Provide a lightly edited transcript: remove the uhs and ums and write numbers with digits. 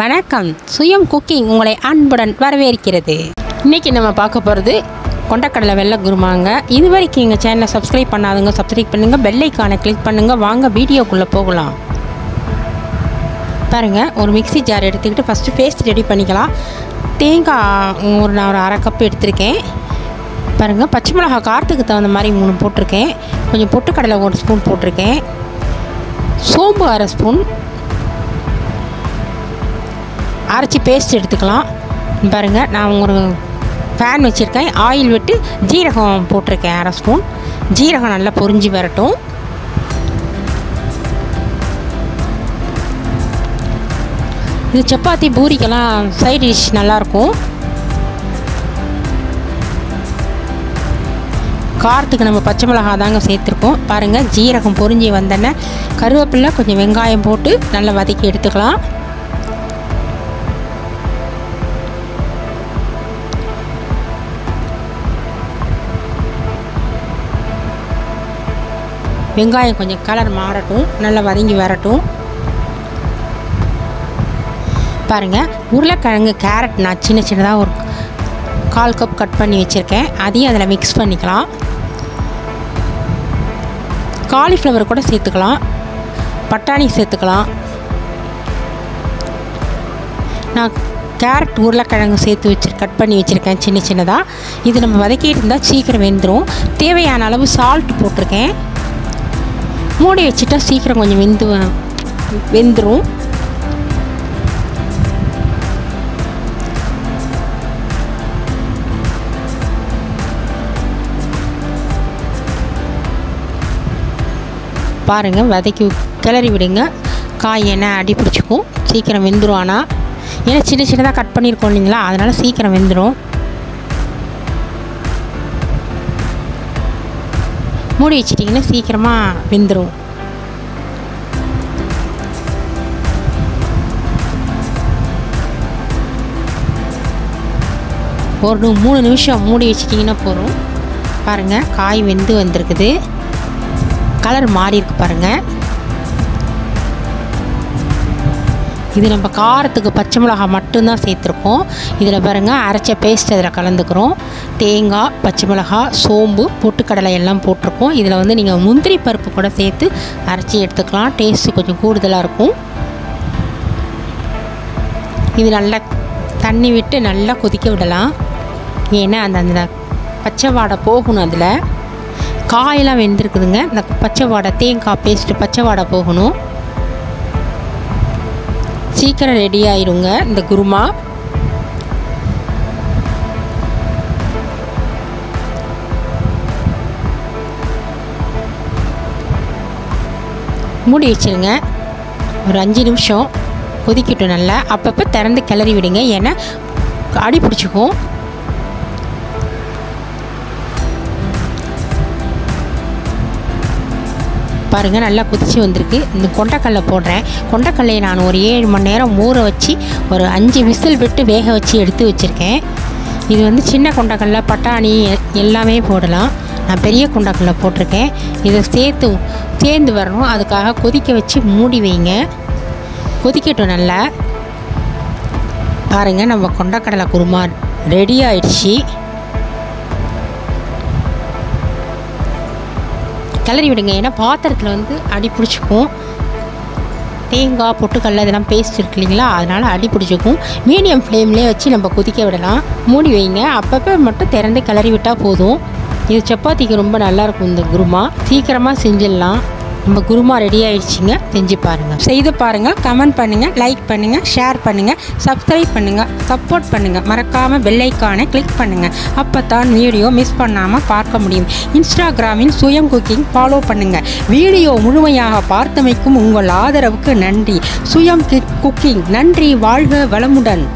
வணக்கம், சுயம் குக்கிங் உங்களை அன்புடன் வரவேற்கிறது. இன்றைக்கி நம்ம பார்க்க போகிறது கொண்டக்கடலை வெள்ளை குருமாங்க. இது வரைக்கும் எங்கள் சேனலை சப்ஸ்கிரைப் பண்ணாதுங்க, சப்ஸ்கிரைப் பண்ணுங்கள், பெல் ஐக்கானை கிளிக் பண்ணுங்கள். வாங்க வீடியோக்குள்ளே போகலாம். பாருங்கள், ஒரு மிக்சி ஜார் எடுத்துக்கிட்டு ஃபஸ்ட்டு பேஸ்ட் ரெடி பண்ணிக்கலாம். தேங்காய் நான் ஒரு அரை கப் எடுத்திருக்கேன். பாருங்கள், பச்சை மிளகாய் காரத்துக்கு தகுந்த மாதிரி 3 போட்டிருக்கேன். கொஞ்சம் பொட்டுக்கடலை 1 ஸ்பூன் போட்டிருக்கேன். சோம்பு 1/2 ஸ்பூன் அரைச்சி பேஸ்ட் எடுத்துக்கலாம். பாருங்கள், நான் ஒரு பேன் வச்சுருக்கேன். ஆயில் விட்டு ஜீரகம் போட்டிருக்கேன் 1/2 ஸ்பூன். ஜீரகம் நல்லா பொரிஞ்சு வரட்டும். இது சப்பாத்தி பூரிக்கெல்லாம் சைட் டிஷ் நல்லாயிருக்கும். காரத்துக்கு நம்ம பச்சை மிளகா தாங்க சேர்த்துருக்கோம். பாருங்கள், ஜீரகம் பொரிஞ்சி வந்தோன்னே கருவேப்பிலை கொஞ்சம் வெங்காயம் போட்டு நல்லா வதக்கி எடுத்துக்கலாம். வெங்காயம் கொஞ்சம் கலர் மாறட்டும், நல்லா வதங்கி வரட்டும். பாருங்கள், உருளைக்கிழங்கு கேரட் நான் சின்ன சின்னதாக ஒரு 1/4 கப் கட் பண்ணி வச்சுருக்கேன். அதையும் அதில் மிக்ஸ் பண்ணிக்கலாம். காலிஃப்ளவர் கூட சேர்த்துக்கலாம், பட்டாணி சேர்த்துக்கலாம். நான் கேரட் உருளைக்கிழங்கு சேர்த்து கட் பண்ணி வச்சுருக்கேன் சின்ன சின்னதாக. இது நம்ம வதக்கிட்டு இருந்தால் சீக்கிரம் வெந்துடும். தேவையான அளவு சால்ட் போட்டிருக்கேன். மூடி வச்சுட்டா சீக்கிரம் கொஞ்சம் வெந்துடும். பாருங்கள், வதக்கி கிளறி விடுங்க. காய் எண்ணெய் அடி பிடிச்சிக்கும், சீக்கிரம் வெந்துடும். ஆனால் ஏன்னா சின்ன சின்னதாக கட் பண்ணியிருக்கோம் இல்லைங்களா, அதனால் சீக்கிரம் வெந்துடும். மூடி வச்சிட்டிங்கன்னா சீக்கிரமாக வெந்துடும். ஒரு 3 நிமிஷம் மூடி வச்சிட்டிங்கன்னா போதும். பாருங்கள், காய் வெந்து வந்திருக்குது, கலர் மாறி இருக்கு. பாருங்கள், இது நம்ம காரத்துக்கு பச்சை மிளகாய் மட்டும்தான் சேர்த்துருக்கோம். இதில் பாருங்கள், அரைச்ச பேஸ்ட் அதில் கலந்துக்கிறோம். தேங்காய், பச்சை மிளகாய், சோம்பு, பொட்டுக்கடலை எல்லாம் போட்டிருக்கோம். இதில் நீங்கள் முந்திரி பருப்பு கூட சேர்த்து அரைச்சி எடுத்துக்கலாம். டேஸ்ட்டு கொஞ்சம் கூடுதலாக இருக்கும். இது நல்லா தண்ணி விட்டு நல்லா கொதிக்க விடலாம். ஏன்னா அந்த பச்சை வாடை போகணும். அதில் காயெல்லாம் வெந்திருக்குதுங்க. இந்த பச்சை வாடை, தேங்காய் பேஸ்ட்டு பச்சை வாடை போகணும். சீக்கிரம் ரெடி ஆயிடுங்க இந்த குருமா. மூடி வச்சுருங்க, ஒரு 5 நிமிஷம் கொதிக்கட்டும். நல்லா அப்பப்போ திறந்து கிளறி விடுங்க, ஏன்னா அடி பிடிச்சிக்கும். பாருங்கள், நல்லா கொதிச்சு வந்திருக்கு. இந்த கொண்டக்கடலை போடுறேன். கொண்டக்கடலையை நான் ஒரு 7 மணி நேரம் ஊற வச்சு ஒரு 5 விசில் விட்டு வேக வச்சு எடுத்து வச்சுருக்கேன். இது சின்ன கொண்டக்கடலை, பட்டாணி எல்லாமே போடலாம். நான் பெரிய கொண்டக்கடலை போட்டிருக்கேன். இதை சேர்ந்து வரணும். அதுக்காக கொதிக்க வச்சு மூடி வைங்க, கொதிக்கட்டும் நல்லா. பாருங்கள், நம்ம கொண்டக்கடலை குருமா ரெடி ஆயிடுச்சு. கிளறி விடுங்க, ஏன்னா பாத்திரத்தில் அடி பிடிச்சிக்கும். தேங்காய், பொட்டுக்கடலை இதெல்லாம் பேஸ்ட் இருக்கு இல்லைங்களா, அதனால் அடி பிடிச்சிக்கும். மீடியம் ஃப்ளேம்லேயே வச்சு நம்ம கொதிக்க விடலாம். மூடி வைங்க, அப்பப்போ மட்டும் திறந்து கிளறி விட்டால் போதும். இது சப்பாத்திக்கு ரொம்ப நல்லாயிருக்கும். இந்த குருமா சீக்கிரமாக செஞ்சிடலாம். நம்ம குருமா ரெடி ஆகிடுச்சிங்க. செஞ்சு பாருங்கள், செய்து பாருங்கள், கமெண்ட் பண்ணுங்கள், லைக் பண்ணுங்கள், ஷேர் பண்ணுங்கள், சப்ஸ்கிரைப் பண்ணுங்கள், சப்போர்ட் பண்ணுங்கள். மறக்காமல் பெல் ஐக்கானை கிளிக் பண்ணுங்கள். அப்போ தான் வீடியோ மிஸ் பண்ணாமல் பார்க்க முடியும். இன்ஸ்டாகிராமில் சுயம் குக்கிங் ஃபாலோ பண்ணுங்கள். வீடியோ முழுமையாக பார்த்தமைக்கும் உங்கள் ஆதரவுக்கு நன்றி. சுயம் குக்கிங் நன்றி. வாழ்க வளமுடன்.